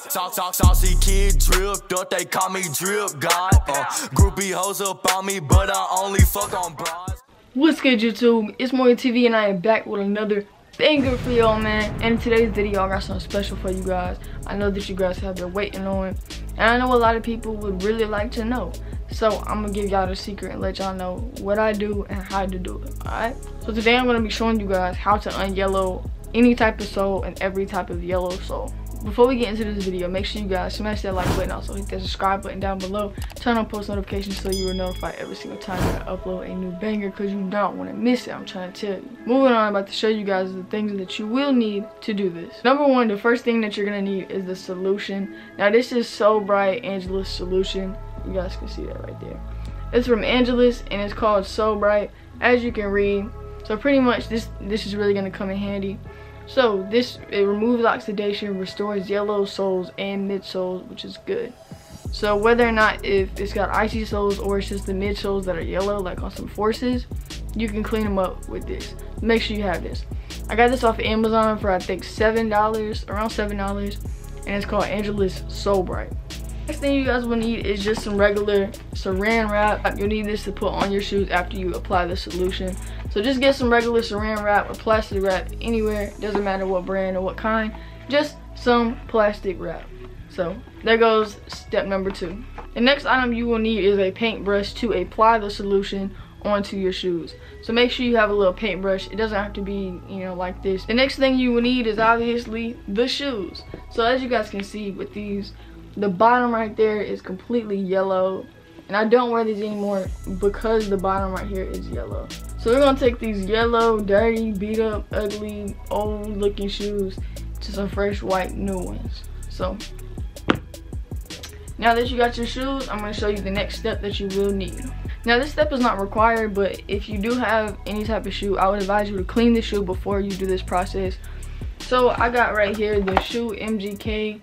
Saucy kid dripped up, they call me drip god. Groupie hoes up on me, but I only fuck on bras. What's good YouTube? It's Morgan TV and I am back with another banger for y'all, man. And in today's video I got something special for you guys. I know that you guys have been waiting on it, and I know a lot of people would really like to know. So I'm gonna give y'all the secret and let y'all know what I do and how to do it, alright? So today I'm gonna be showing you guys how to unyellow any type of soul and every type of yellow soul. Before we get into this video, make sure you guys smash that like button, also hit that subscribe button down below, turn on post notifications so you are notified every single time that I upload a new banger, because you don't want to miss it, I'm trying to tell you. Moving on, I'm about to show you guys the things that you will need to do this. Number one, the first thing that you're going to need is the solution. Now this is So Bright Angelus solution. You guys can see that right there. It's from Angelus and it's called So Bright, as you can read. So pretty much this is really going to come in handy. So it removes oxidation, restores yellow souls and mid souls, which is good. So whether or not if it's got icy souls or it's just the mid souls that are yellow, like on some forces, you can clean them up with this. Make sure you have this. I got this off of Amazon for I think $7, around $7, and it's called Angelus So Bright. Next thing you guys will need is just some regular saran wrap. You'll need this to put on your shoes after you apply the solution. So just get some regular saran wrap or plastic wrap anywhere. Doesn't matter what brand or what kind. Just some plastic wrap. So there goes step number two. The next item you will need is a paintbrush to apply the solution onto your shoes. So make sure you have a little paintbrush. It doesn't have to be, you know, like this. The next thing you will need is obviously the shoes. So as you guys can see with these, the bottom right there is completely yellow, and I don't wear these anymore because the bottom right here is yellow. So we're gonna take these yellow, dirty, beat up, ugly, old looking shoes to some fresh, white, new ones. So now that you got your shoes, I'm gonna show you the next step that you will need. Now this step is not required, but if you do have any type of shoe, I would advise you to clean the shoe before you do this process. So I got right here the shoe MGK,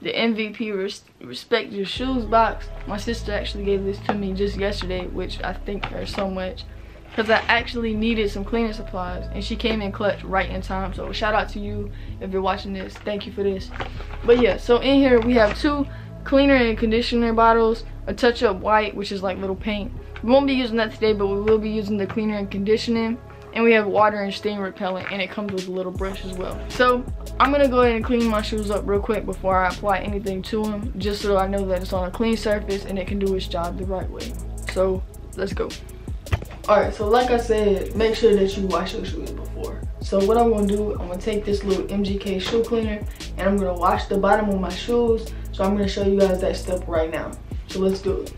the MVP Respect Your Shoes box. My sister actually gave this to me just yesterday, which I thank her so much, because I actually needed some cleaning supplies and she came in clutch right in time. So shout out to you if you're watching this. Thank you for this. But yeah, so in here we have two cleaner and conditioner bottles, a touch-up white, which is like little paint. We won't be using that today, but we will be using the cleaner and conditioning. And we have water and stain repellent, and it comes with a little brush as well. So I'm gonna go ahead and clean my shoes up real quick before I apply anything to them, just so I know that it's on a clean surface and it can do its job the right way. So let's go. All right, so like I said, make sure that you wash your shoes before. So what I'm gonna do, I'm gonna take this little MGK shoe cleaner and I'm gonna wash the bottom of my shoes. So I'm gonna show you guys that step right now. So let's do it.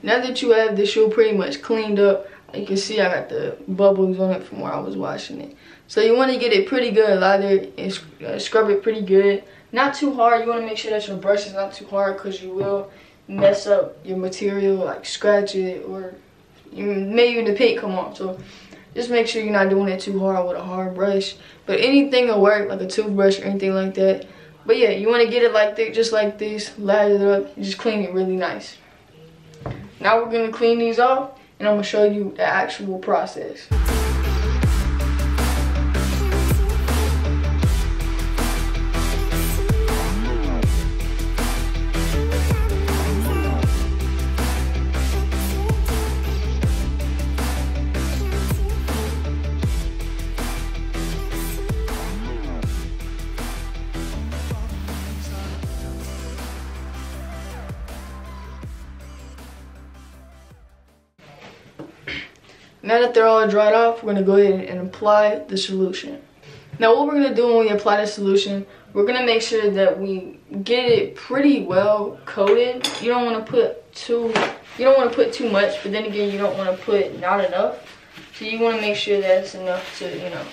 Now that you have the shoe pretty much cleaned up, you can see I got the bubbles on it from where I was washing it. So you want to get it pretty good lathered and scrub it pretty good. Not too hard. You want to make sure that your brush is not too hard, because you will mess up your material, like scratch it, or maybe the paint come off. So just make sure you're not doing it too hard with a hard brush. But anything will work, like a toothbrush or anything like that. But yeah, you want to get it like this, just like this, lather it up, and just clean it really nice. Now we're gonna clean these off and I'm gonna show you the actual process. Now that they're all dried off, we're going to go ahead and apply the solution. Now what we're going to do when we apply the solution, we're going to make sure that we get it pretty well coated. You don't want to put too much, but then again, you don't want to put not enough. So you want to make sure that's enough to, you know,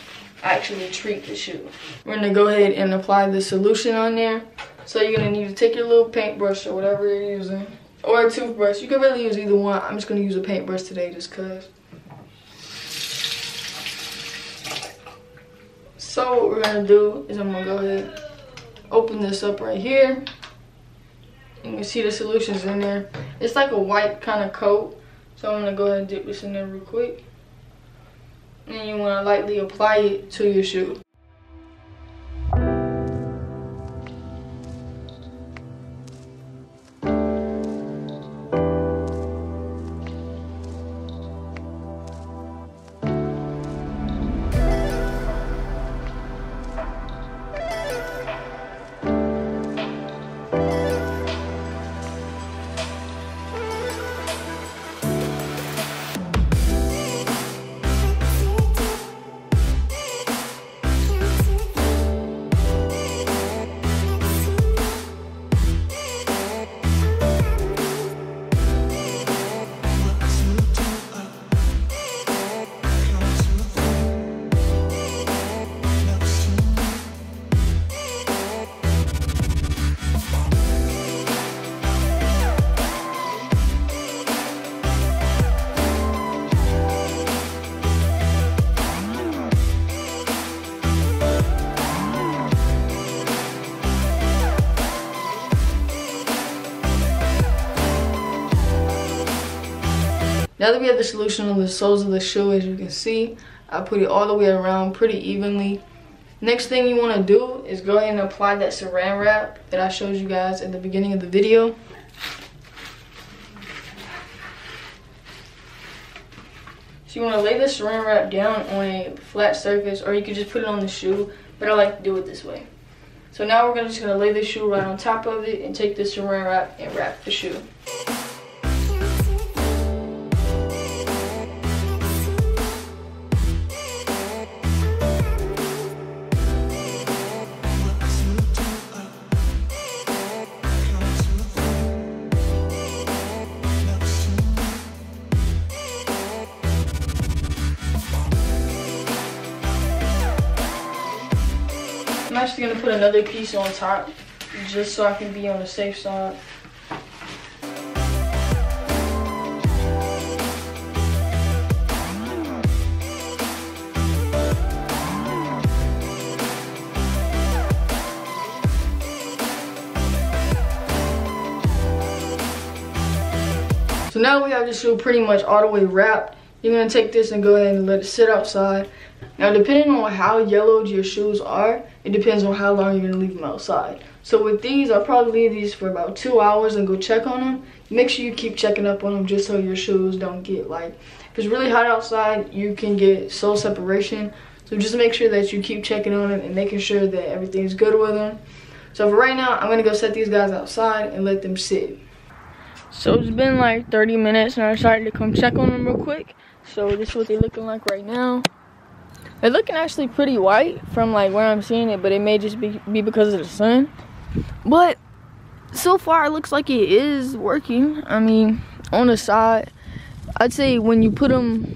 actually treat the shoe. We're going to go ahead and apply the solution on there. So you're going to need to take your little paintbrush or whatever you're using, or a toothbrush. You can really use either one. I'm just going to use a paintbrush today just because. So what we're going to do is I'm going to go ahead, open this up right here. You can see the solution's in there. It's like a white kind of coat. So I'm going to go ahead and dip this in there real quick. And you want to lightly apply it to your shoe. Now that we have the solution on the soles of the shoe, as you can see, I put it all the way around pretty evenly. Next thing you want to do is go ahead and apply that saran wrap that I showed you guys at the beginning of the video. So you want to lay the saran wrap down on a flat surface, or you can just put it on the shoe, but I like to do it this way. So now we're just going to lay the shoe right on top of it and take the saran wrap and wrap the shoe. I'm actually going to put another piece on top just so I can be on the safe side. So now we have the shoe pretty much all the way wrapped. You're going to take this and go ahead and let it sit outside. Now, depending on how yellowed your shoes are, it depends on how long you're going to leave them outside. So with these, I'll probably leave these for about 2 hours and go check on them. Make sure you keep checking up on them just so your shoes don't get, like, if it's really hot outside, you can get sole separation. So just make sure that you keep checking on them and making sure that everything's good with them. So for right now, I'm going to go set these guys outside and let them sit. So it's been like 30 minutes and I decided to come check on them real quick. So this is what they're looking like right now. They're looking actually pretty white from like where I'm seeing it, but it may just be because of the sun. But so far it looks like it is working. I mean, on the side, I'd say when you put them,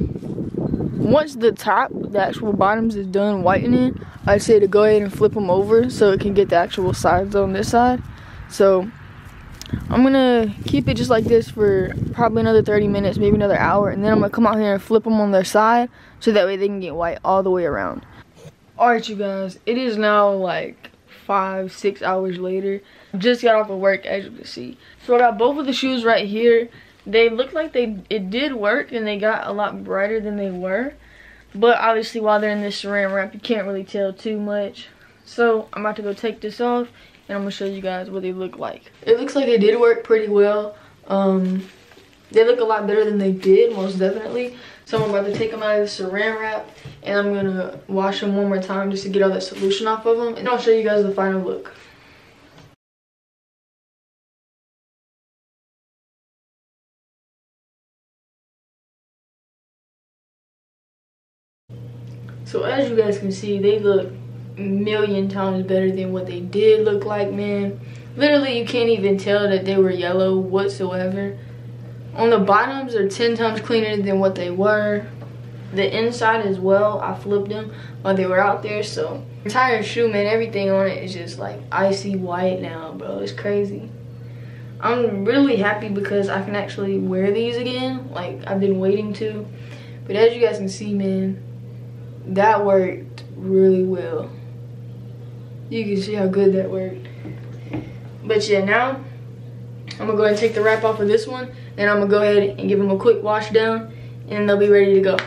once the top, the actual bottoms is done whitening, I'd say to go ahead and flip them over so it can get the actual sides on this side. So I'm gonna keep it just like this for probably another 30 minutes, maybe another hour, and then I'm gonna come out here and flip them on their side so that way they can get white all the way around. Alright you guys, it is now like 5-6 hours later. Just got off of work, as you can see. So I got both of the shoes right here. They look like it did work, and they got a lot brighter than they were, but obviously while they're in this saran wrap you can't really tell too much. So I'm about to go take this off and I'm gonna show you guys what they look like. It looks like they did work pretty well. They look a lot better than they did, most definitely. So I'm about to take them out of the saran wrap and I'm gonna wash them one more time just to get all that solution off of them, and I'll show you guys the final look. So as you guys can see, they look a million times better than what they did look like, man. Literally, you can't even tell that they were yellow whatsoever. On the bottoms are 10 times cleaner than what they were. The inside as well, I flipped them while they were out there. So entire shoe, man, everything on it is just like icy white now, bro. It's crazy. I'm really happy because I can actually wear these again. Like, I've been waiting to. But as you guys can see, man, that worked really well. You can see how good that worked. But yeah, now I'm gonna go ahead and take the wrap off of this one, and I'm gonna go ahead and give them a quick wash down, and they'll be ready to go.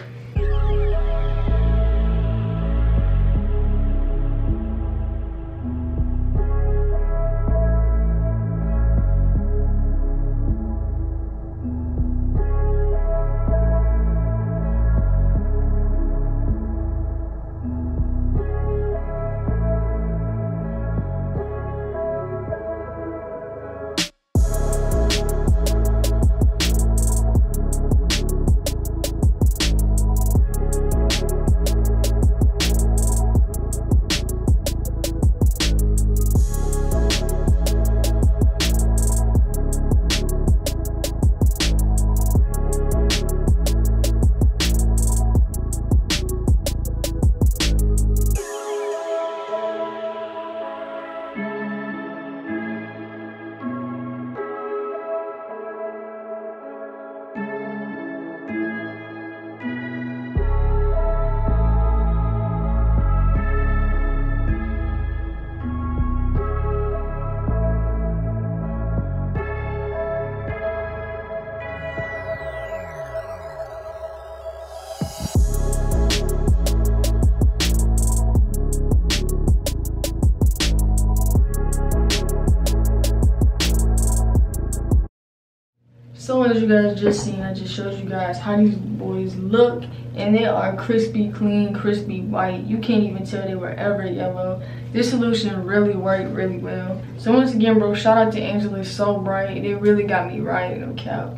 So as you guys just seen, I just showed you guys how these boys look, and they are crispy clean, crispy white. You can't even tell they were ever yellow. This solution really worked really well. So once again, bro, shout out to Angelus, So Bright. They really got me right, no cap.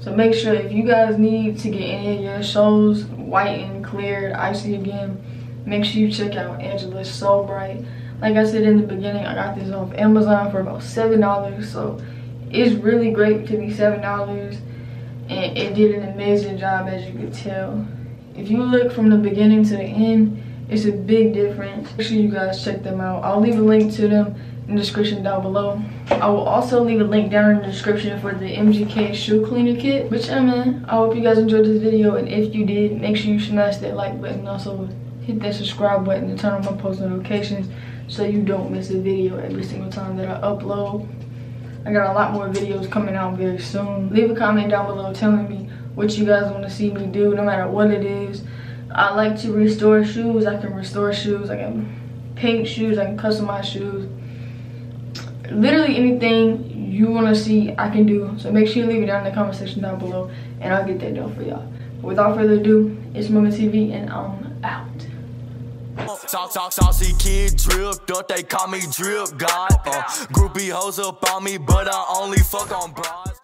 So make sure if you guys need to get any of your shows white and cleared, icy again, make sure you check out Angelus, So Bright. Like I said in the beginning, I got this off Amazon for about $7, so it's really great to be $7, and it did an amazing job, as you could tell. If you look from the beginning to the end, it's a big difference. Make sure you guys check them out. I'll leave a link to them in the description down below. I will also leave a link down in the description for the MGK shoe cleaner kit. But yeah, man, I hope you guys enjoyed this video, and if you did, make sure you smash that like button. Also hit that subscribe button and turn on my post notifications so you don't miss a video every single time that I upload. I got a lot more videos coming out very soon. Leave a comment down below telling me what you guys want to see me do, no matter what it is. I like to restore shoes. I can restore shoes. I can paint shoes. I can customize shoes. Literally anything you want to see, I can do. So make sure you leave it down in the comment section down below, and I'll get that done for y'all. Without further ado, it's Morgan TV, and I'm out. Saucy kid drip, thought they call me drip god. Groupie hoes up on me, but I only fuck on broad.